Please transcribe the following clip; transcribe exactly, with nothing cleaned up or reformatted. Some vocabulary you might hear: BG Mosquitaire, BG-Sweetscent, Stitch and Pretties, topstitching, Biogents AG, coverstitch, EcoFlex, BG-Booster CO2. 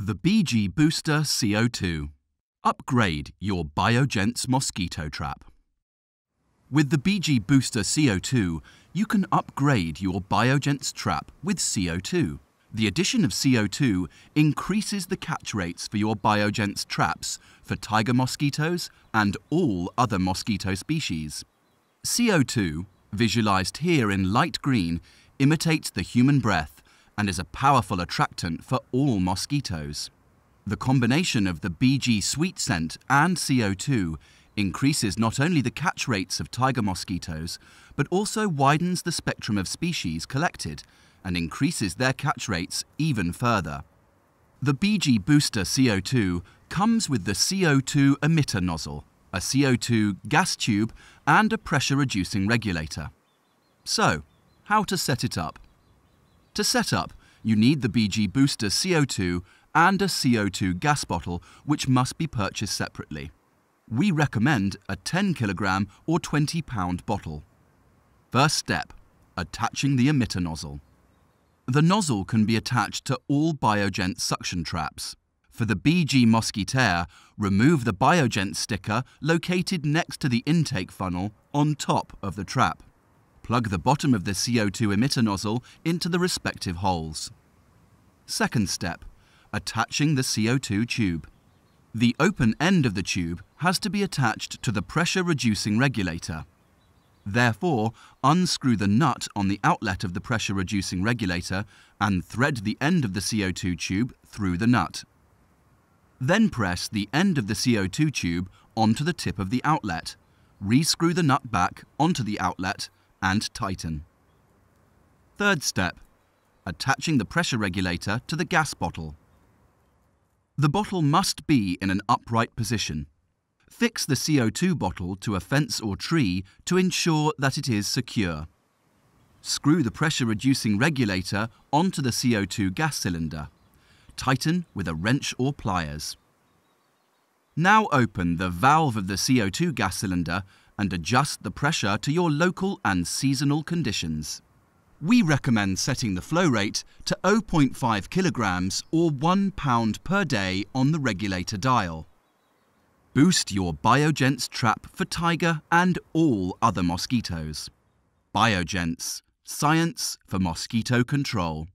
The B G Booster C O two. Upgrade your Biogents mosquito trap. With the B G Booster C O two, you can upgrade your Biogents trap with C O two. The addition of C O two increases the catch rates for your Biogents traps for tiger mosquitoes and all other mosquito species. C O two, visualized here in light green, imitates the human breath and is a powerful attractant for all mosquitoes. The combination of the B G-Sweetscent and C O two increases not only the catch rates of tiger mosquitoes, but also widens the spectrum of species collected and increases their catch rates even further. The B G Booster C O two comes with the C O two emitter nozzle, a C O two gas tube, and a pressure-reducing regulator. So, how to set it up? To set up, you need the B G Booster C O two and a C O two gas bottle, which must be purchased separately. We recommend a ten kilogram or twenty pound bottle. First step, attaching the emitter nozzle. The nozzle can be attached to all Biogent suction traps. For the B G Mosquitaire, remove the Biogent sticker located next to the intake funnel on top of the trap. Plug the bottom of the C O two emitter nozzle into the respective holes. Second step, attaching the C O two tube. The open end of the tube has to be attached to the pressure-reducing regulator. Therefore, unscrew the nut on the outlet of the pressure-reducing regulator and thread the end of the C O two tube through the nut. Then press the end of the C O two tube onto the tip of the outlet. Rescrew the nut back onto the outlet and tighten. Third step, attaching the pressure regulator to the gas bottle. The bottle must be in an upright position. Fix the C O two bottle to a fence or tree to ensure that it is secure. Screw the pressure-reducing regulator onto the C O two gas cylinder. Tighten with a wrench or pliers. Now open the valve of the C O two gas cylinder and adjust the pressure to your local and seasonal conditions. We recommend setting the flow rate to zero point five kilograms or one pound per day on the regulator dial. Boost your Biogents trap for tiger and all other mosquitoes. Biogents, science for mosquito control.